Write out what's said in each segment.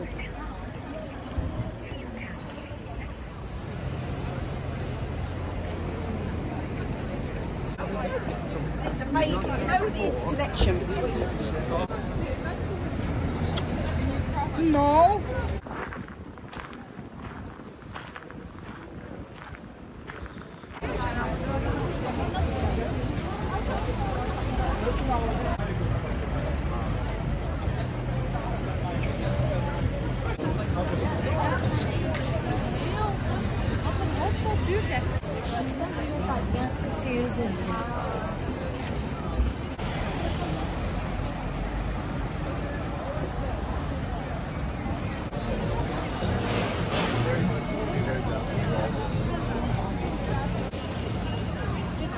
It's amazing, know the interconnection between them. No.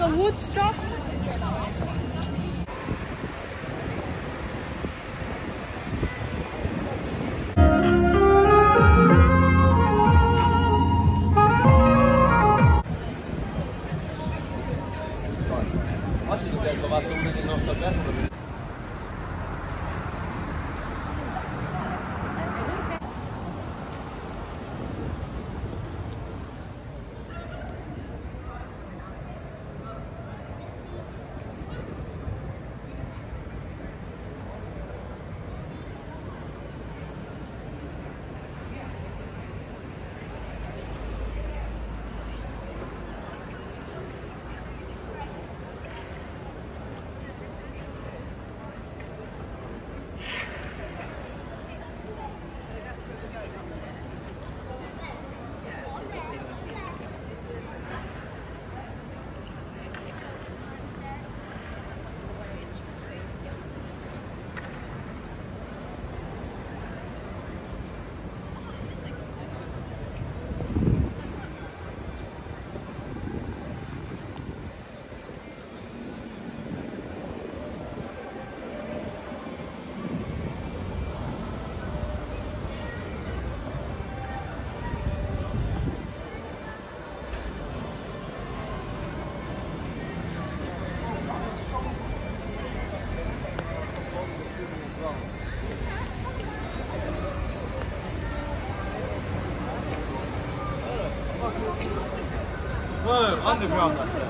The Woodstock. Oggi dobbiamo trovare uno del nostro tempo. Whoa, underground, I said.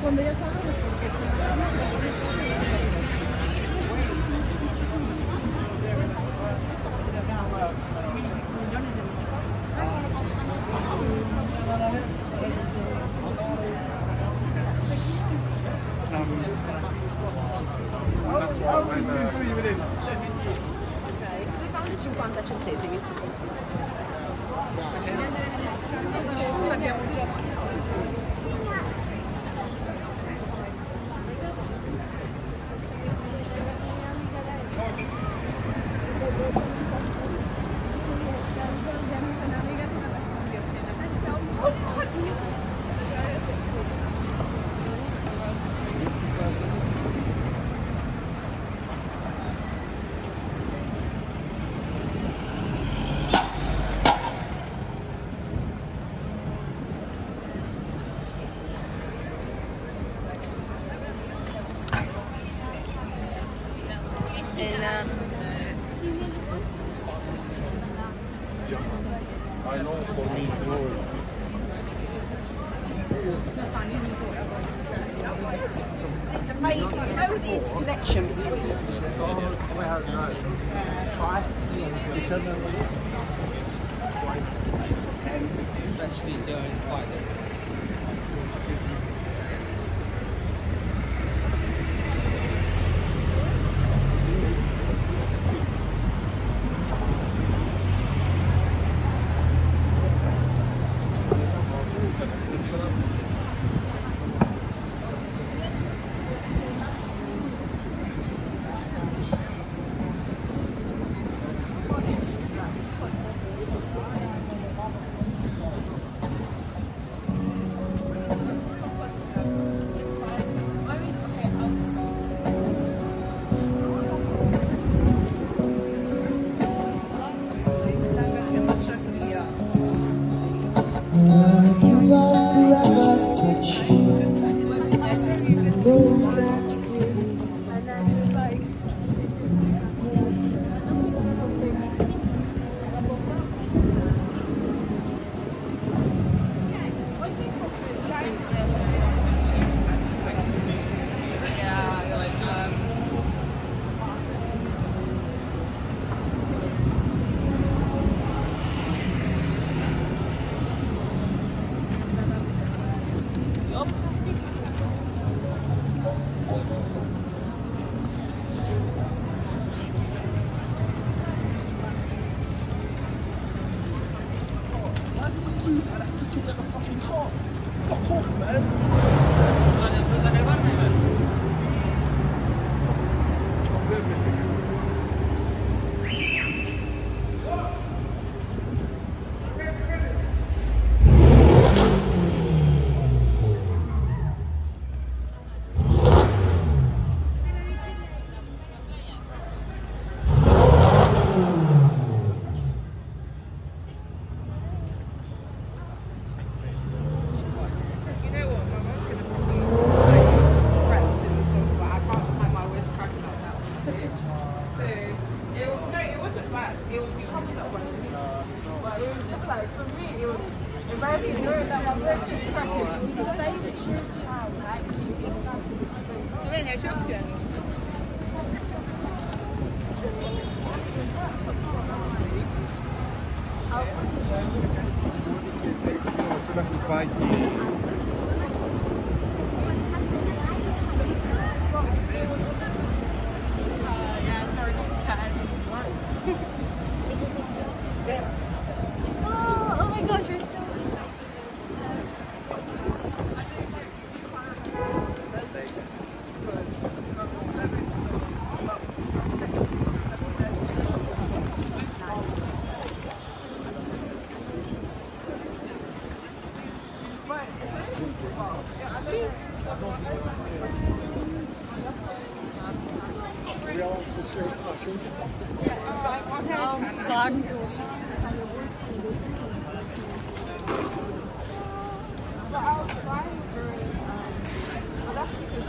Quando io sarò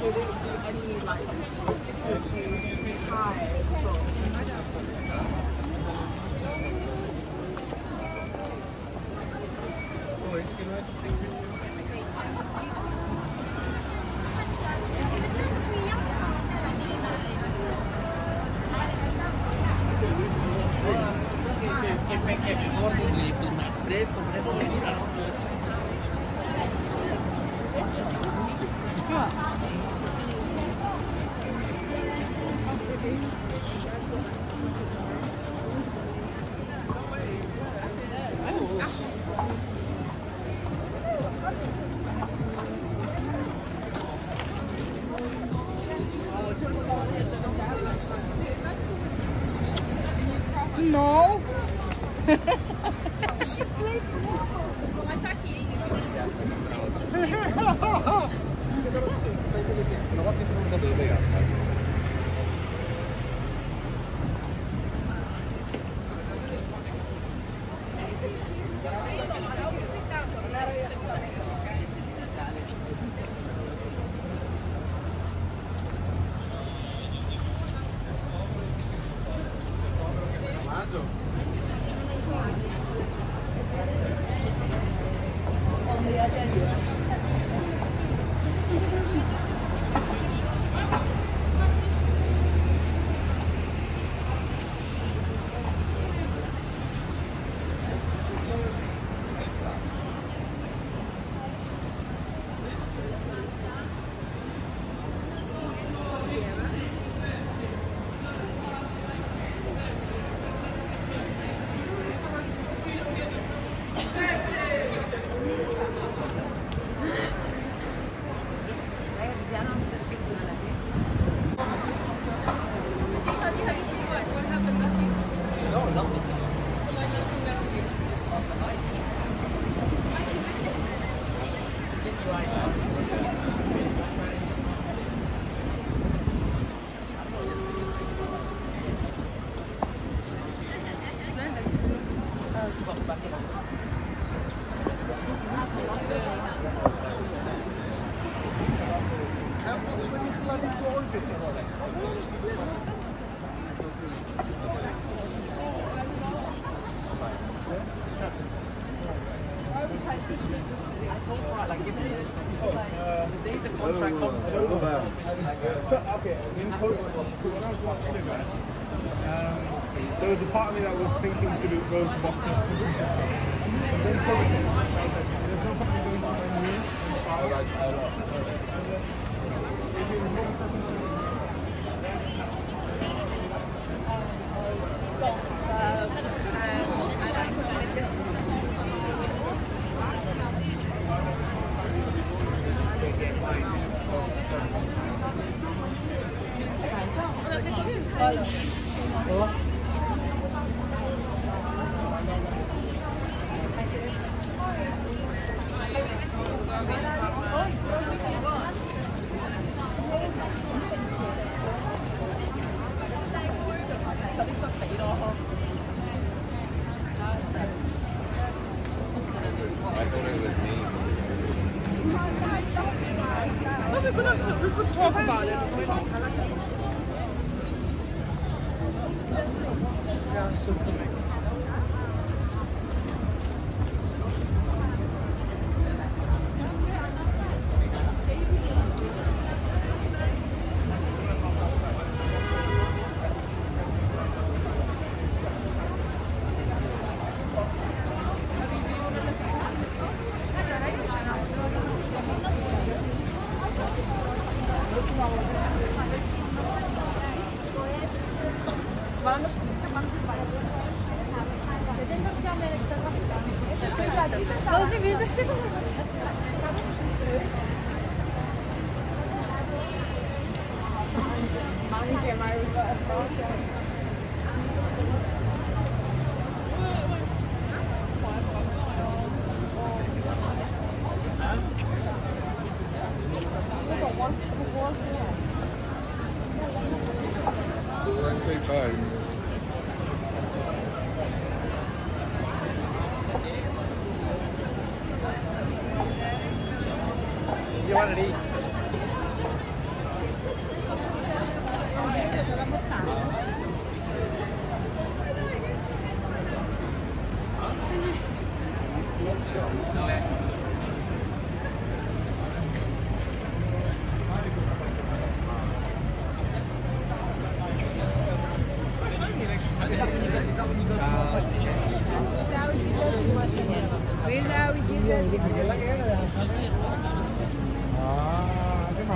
I No. She's great. Well, I thought he ate. There was a part of me that was thinking to do rose water. There's no point in doing something new. Oh. You want to eat?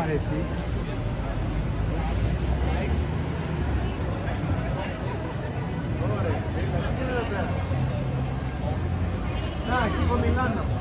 Sì. Dai, chi come in l'anno?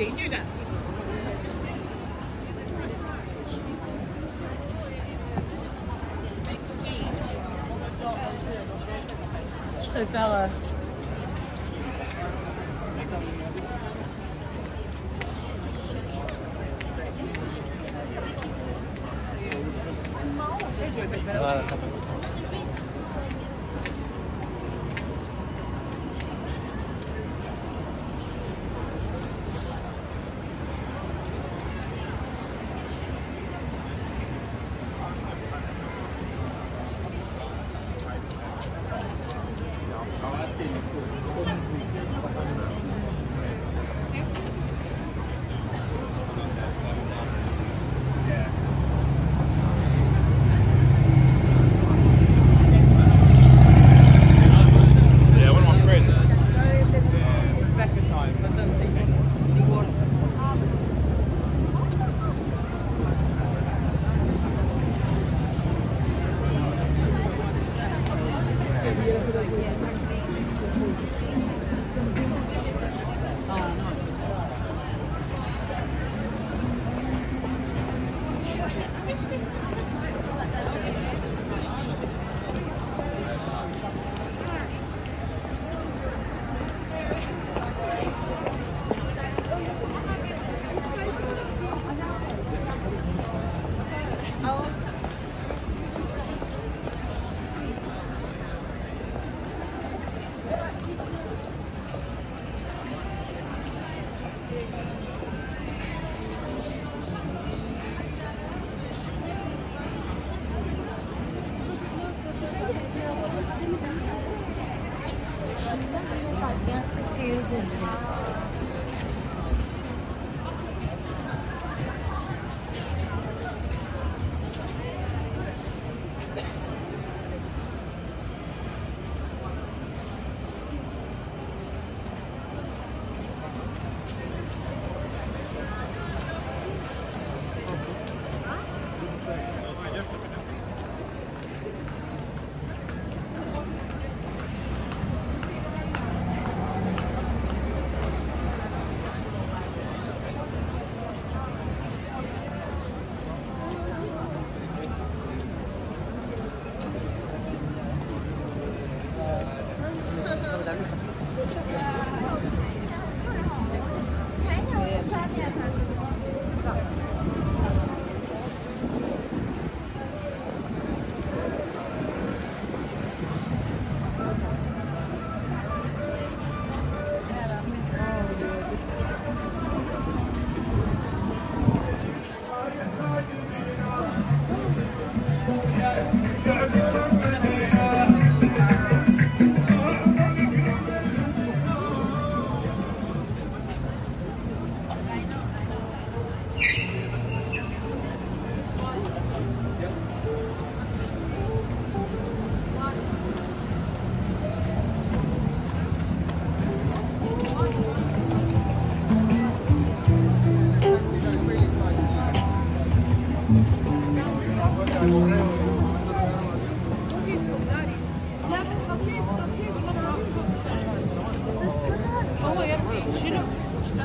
They do that. Hey, fella.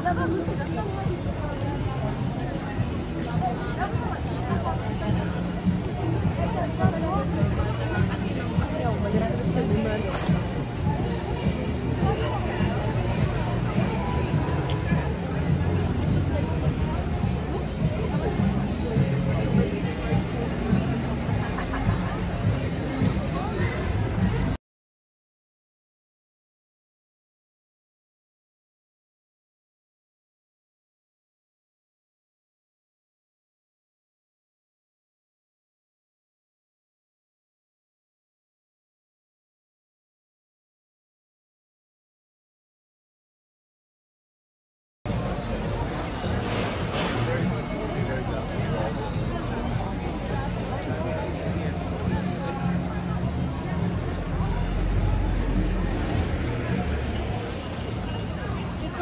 The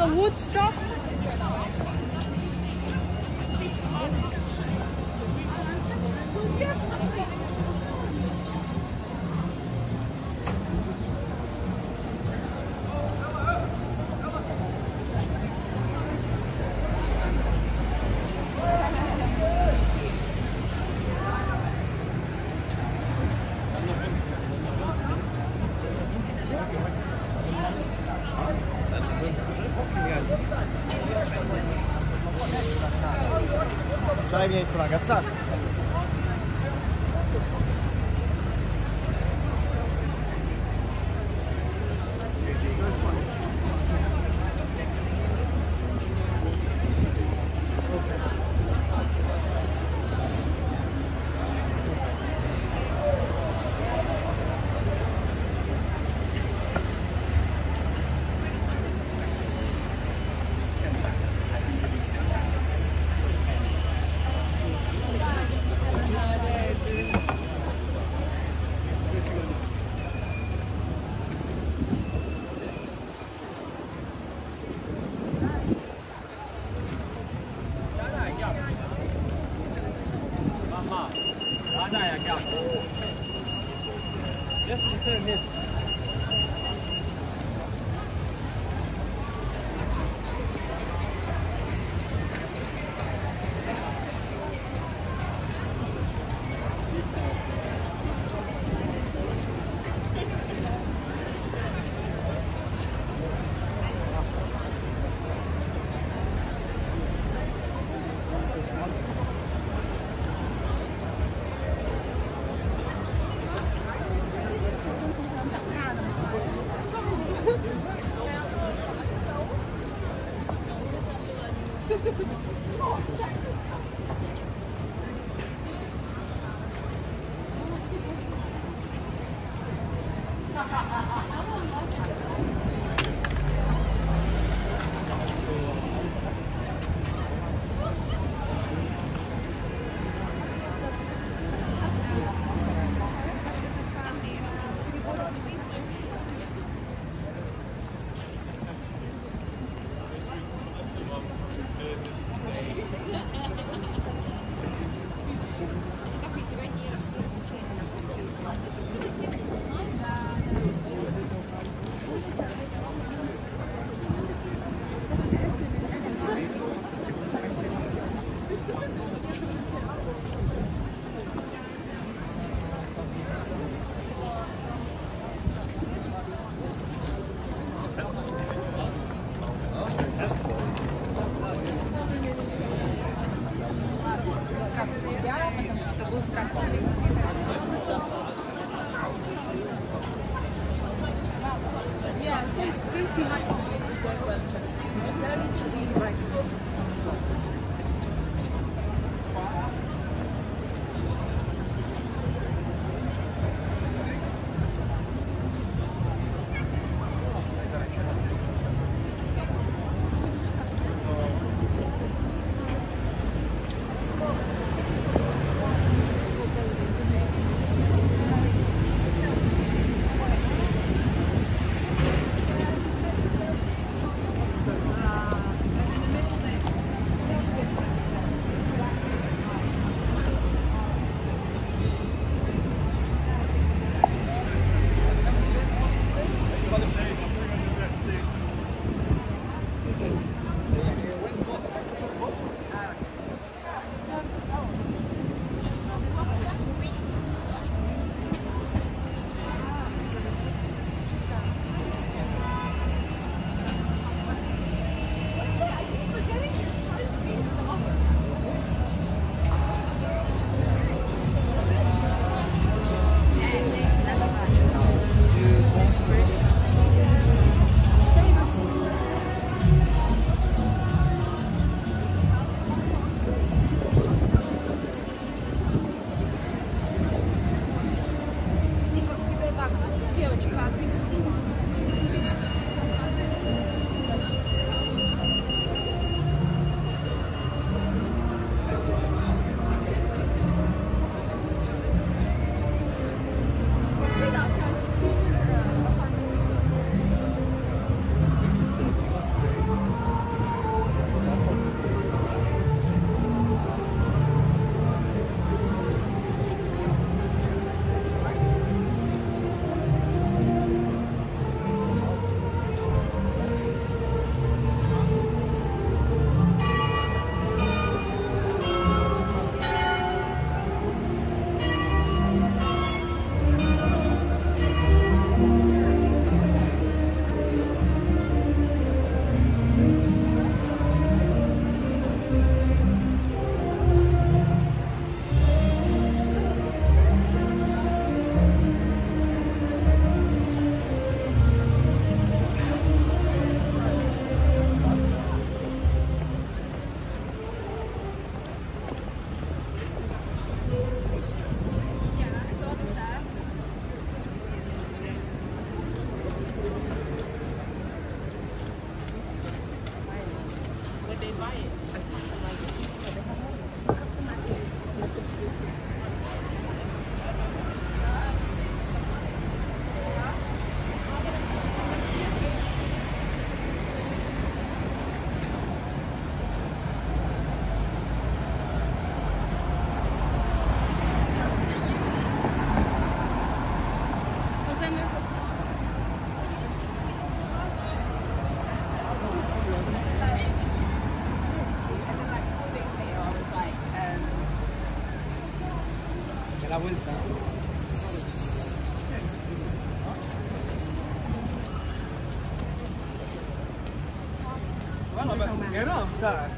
Woodstock. Dai, vieni con la cazzata. La vuelta. Guarda, ma che rossa!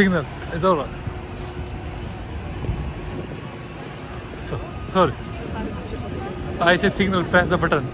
Signal, it's all right. So, sorry. I say signal, press the button.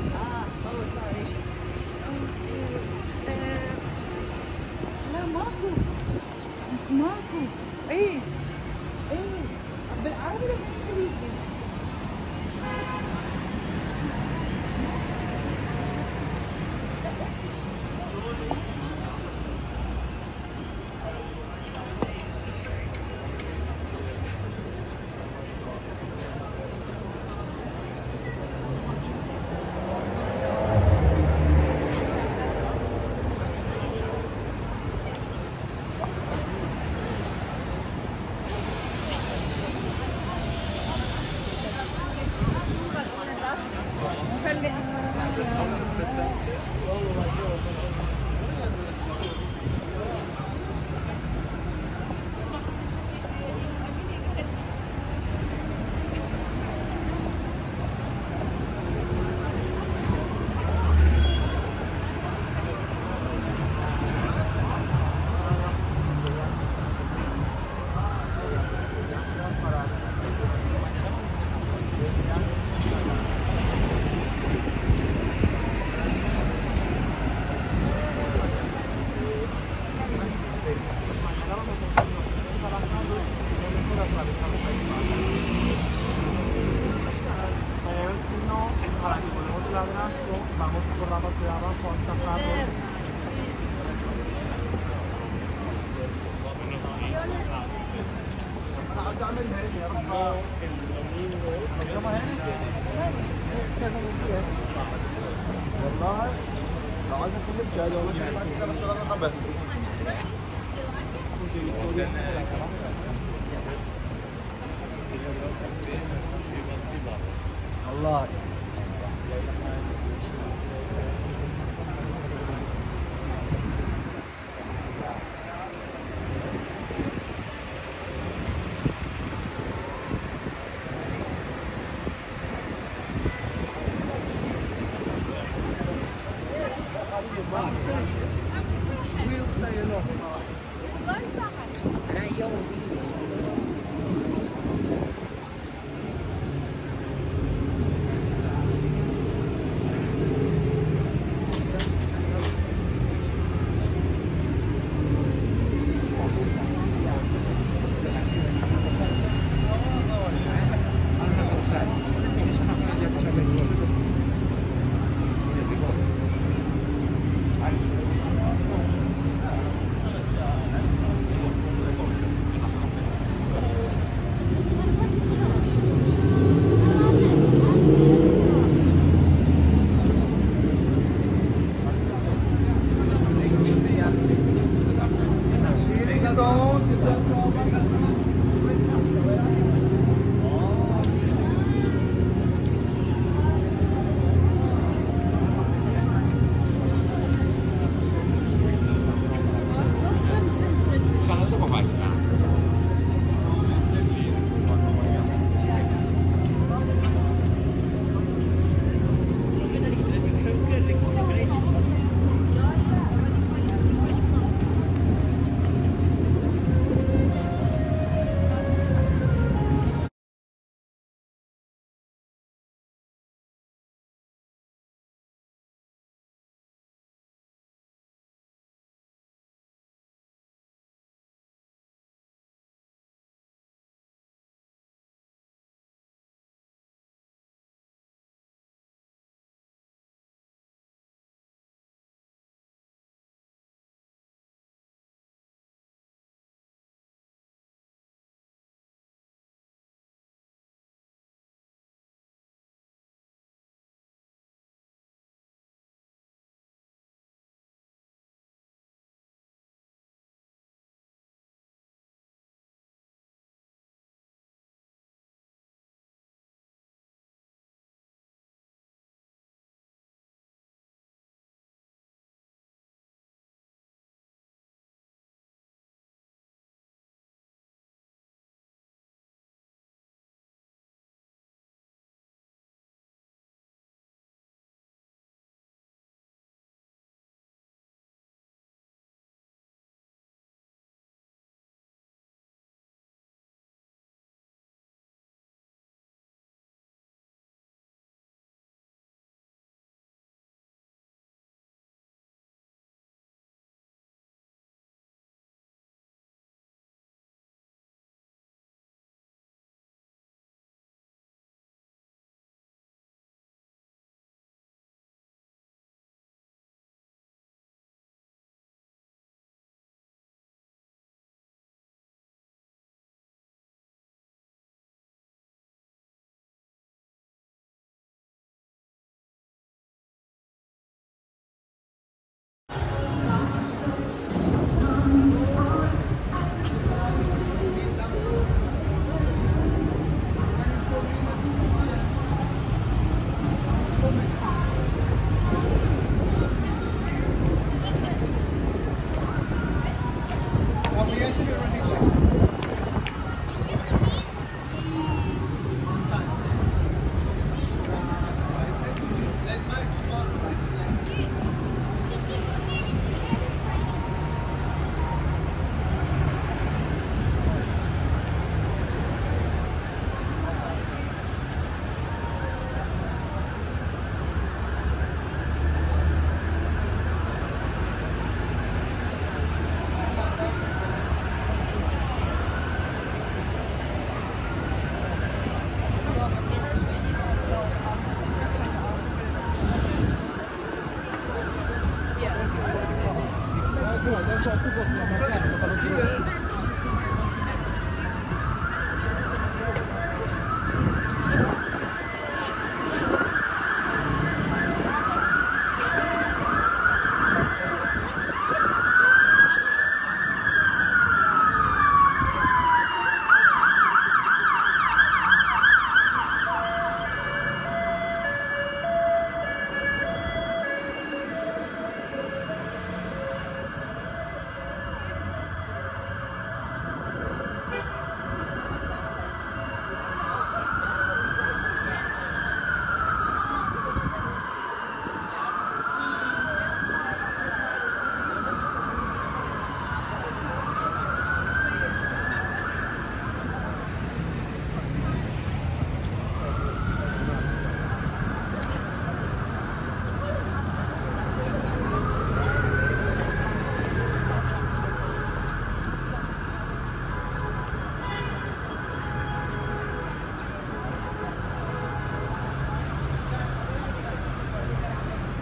الله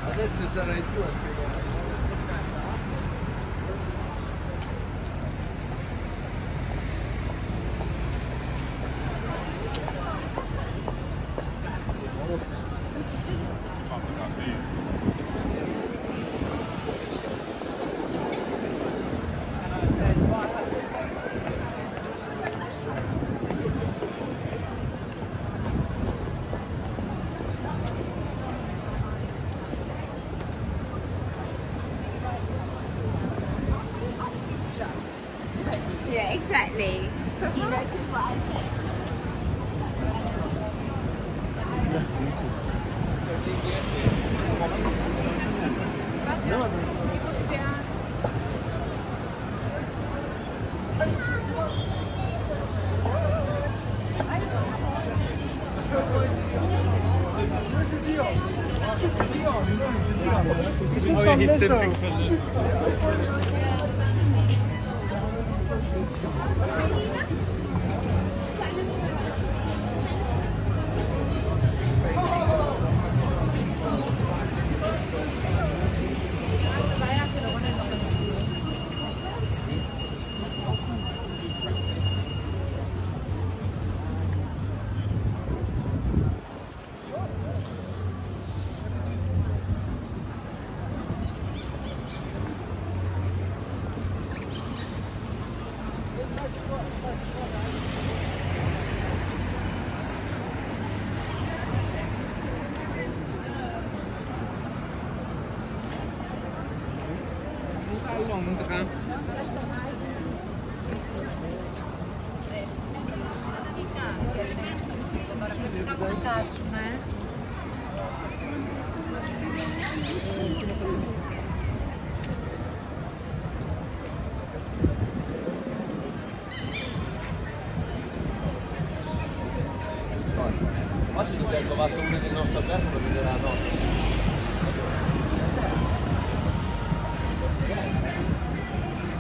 Adesso sarai tu a spiegare. Yeah, exactly. Do you like what I said? Oggi dobbiamo trovare uno del nostro albergo per vedere la nostra. Grazie.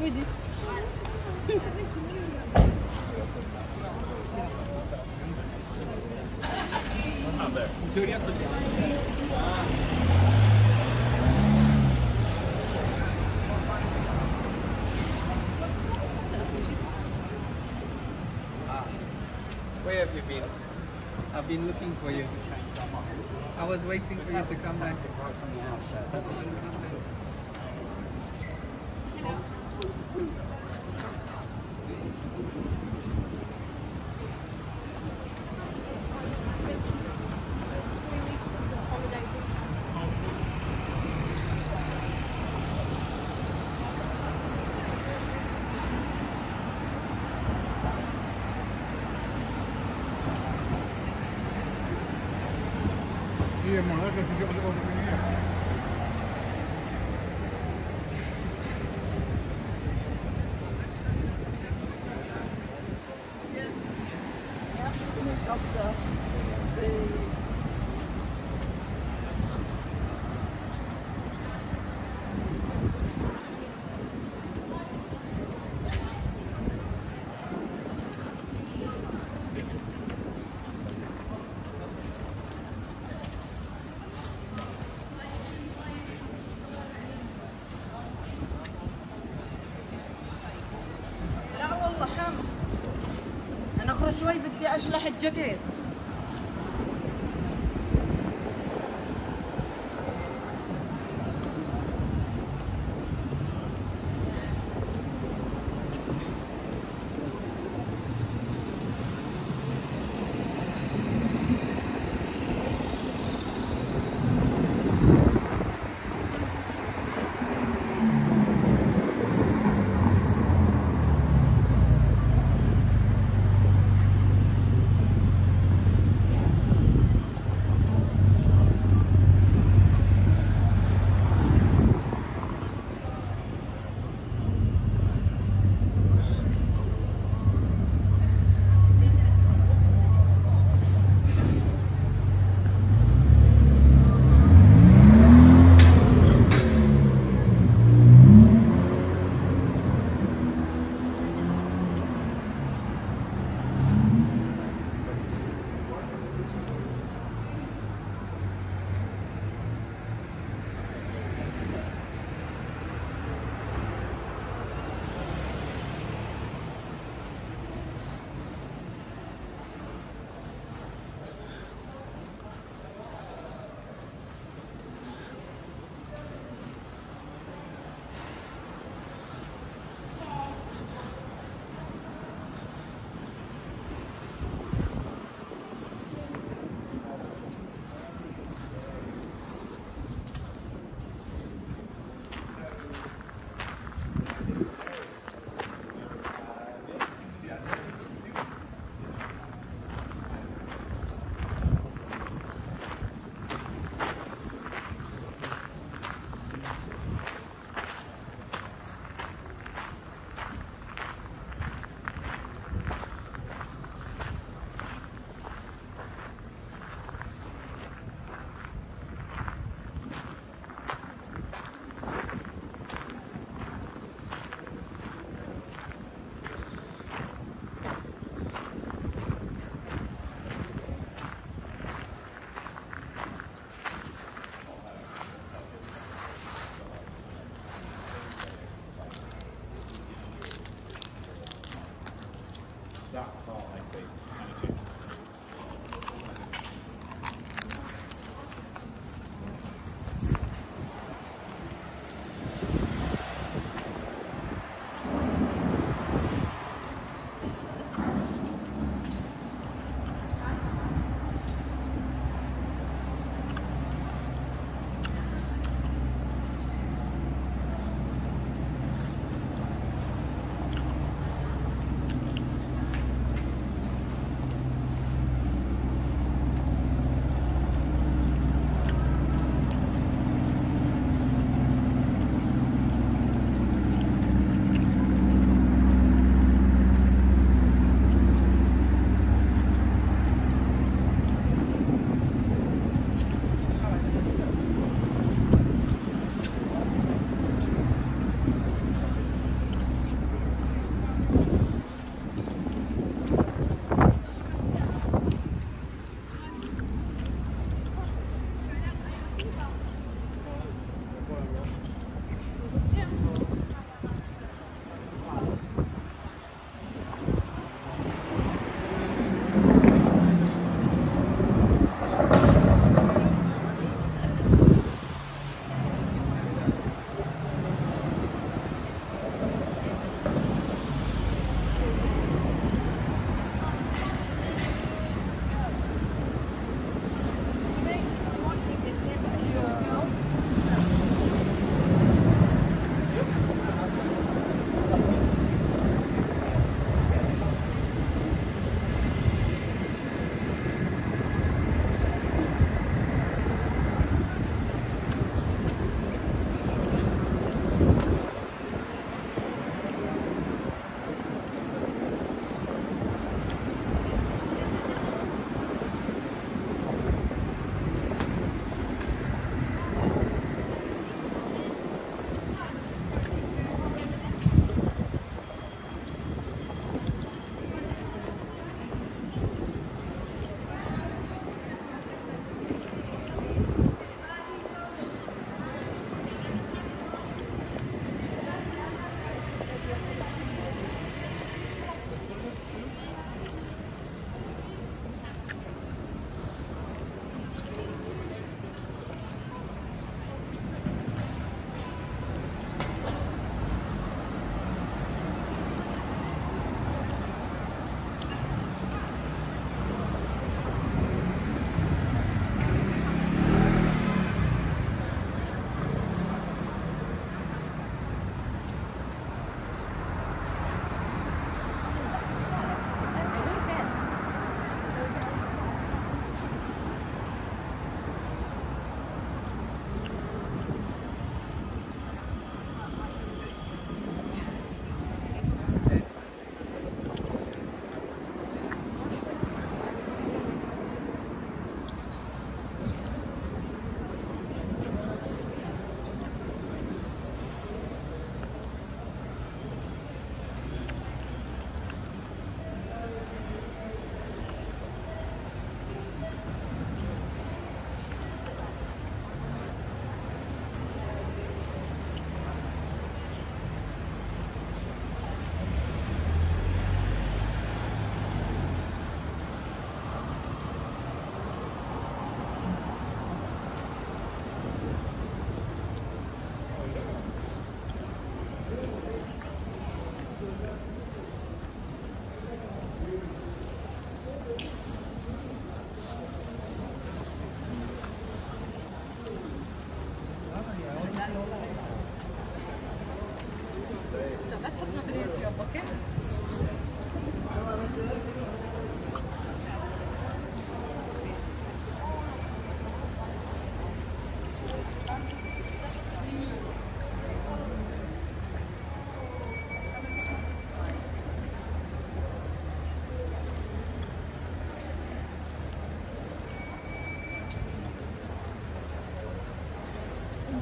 vedi? Vabbè, in teoria così. Where have you been? I've been looking for you. I was waiting for you to come back. Right from the outset. Io non ho capito cosa volevo venire. شوي بدي اشلح الجاكيت.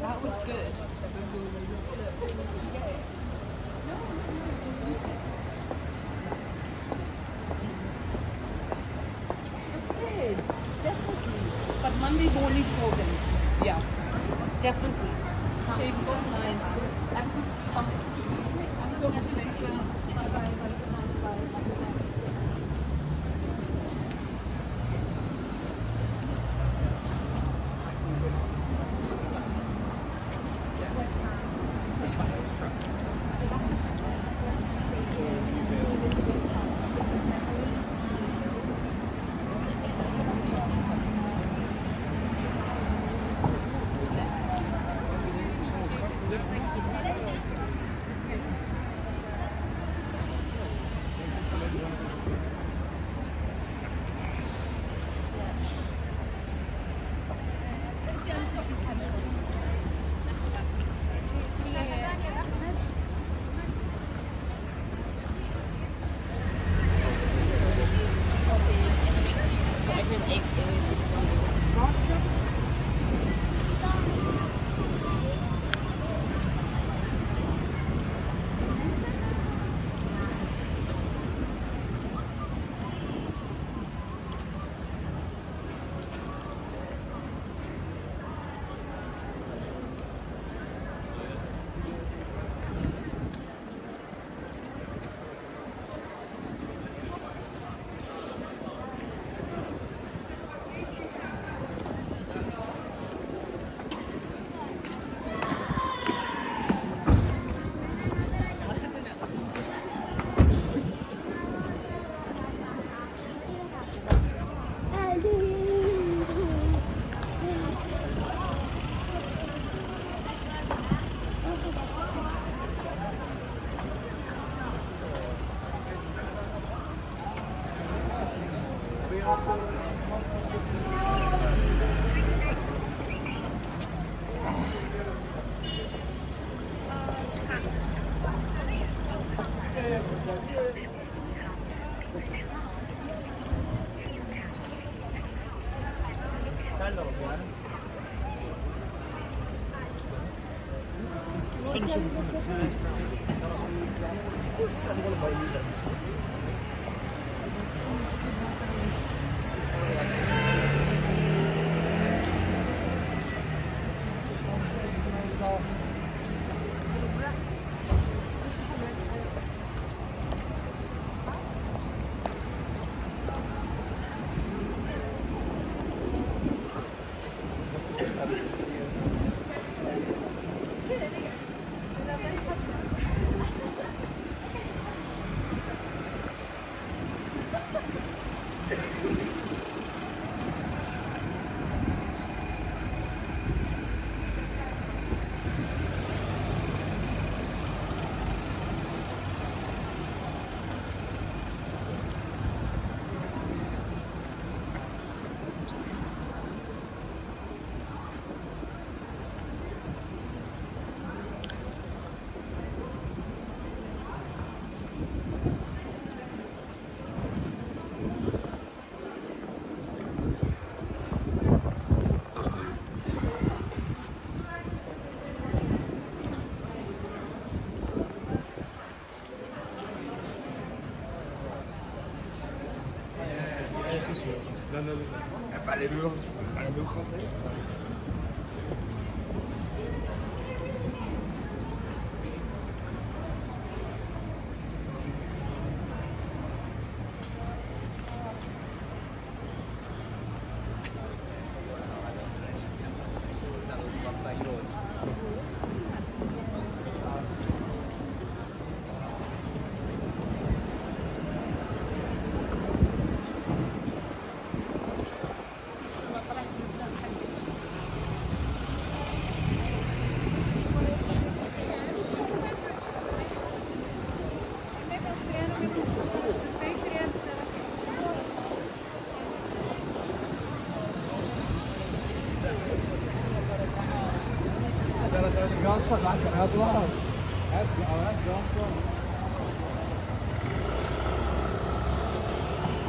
That was good. It is, definitely. But Monday morning program. Yeah, definitely. Shave both lines. I'm going to sleep on this. I'm going to sleep. but then the guns are back and out loud. That's, oh, that's gone.